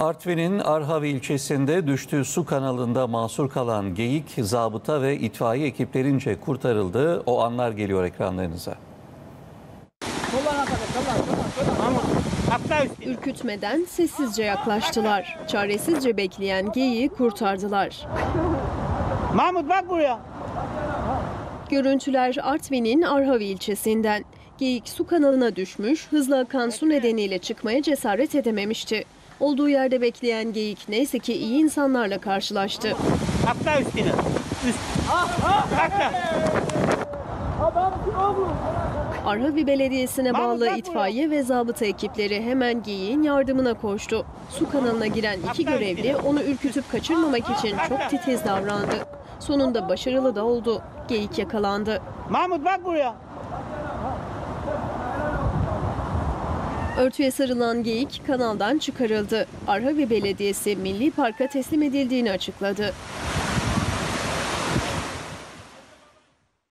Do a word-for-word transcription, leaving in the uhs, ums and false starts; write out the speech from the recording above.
Artvin'in Arhavi ilçesinde düştüğü su kanalında mahsur kalan geyik, zabıta ve itfaiye ekiplerince kurtarıldı. O anlar geliyor ekranlarınıza. Ürkütmeden sessizce yaklaştılar. Çaresizce bekleyen geyiği kurtardılar. Mahmut bak buraya. Görüntüler Artvin'in Arhavi ilçesinden. Geyik su kanalına düşmüş, hızla akan su nedeniyle çıkmaya cesaret edememişti. Olduğu yerde bekleyen geyik neyse ki iyi insanlarla karşılaştı. Atla üstüne. Üst. Atla. Arhavi Belediyesi'ne bağlı itfaiye ve zabıta ekipleri hemen geyiğin yardımına koştu. Su kanalına giren iki görevli onu ürkütüp kaçırmamak için çok titiz davrandı. Sonunda başarılı da oldu. Geyik yakalandı. Mahmut bak buraya. Örtüye sarılan geyik kanaldan çıkarıldı. Arhavi Belediyesi Milli Park'a teslim edildiğini açıkladı.